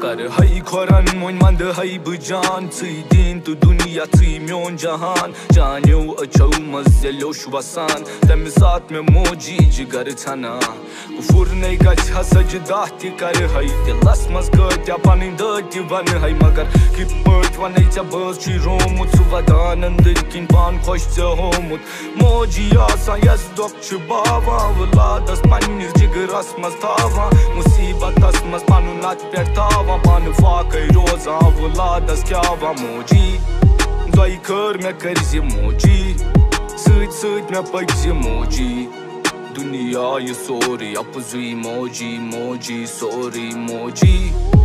Care hai khoran moin mande hai bjan Ții din tu dunia ții mion jahan Janeu achau mazelo shubasan Tem saat me moji jigar thana Kufur nei gach ha sajda ti kar hai Dilas mazgat ya panin dati van hai Magar kipmat vanai cha bas chiromut Suvadanandin kin pan khosh zahomut Moji asan yazdok chubava Vladas panis jigaras maztava Musibat asmas panunat pertava Pană facă-i roza, vălada schiava Moji Doi căr mi-a cărzi moji Săt mi-a păgzi moji Dunia e sori, apăzui moji Moji, sori, moji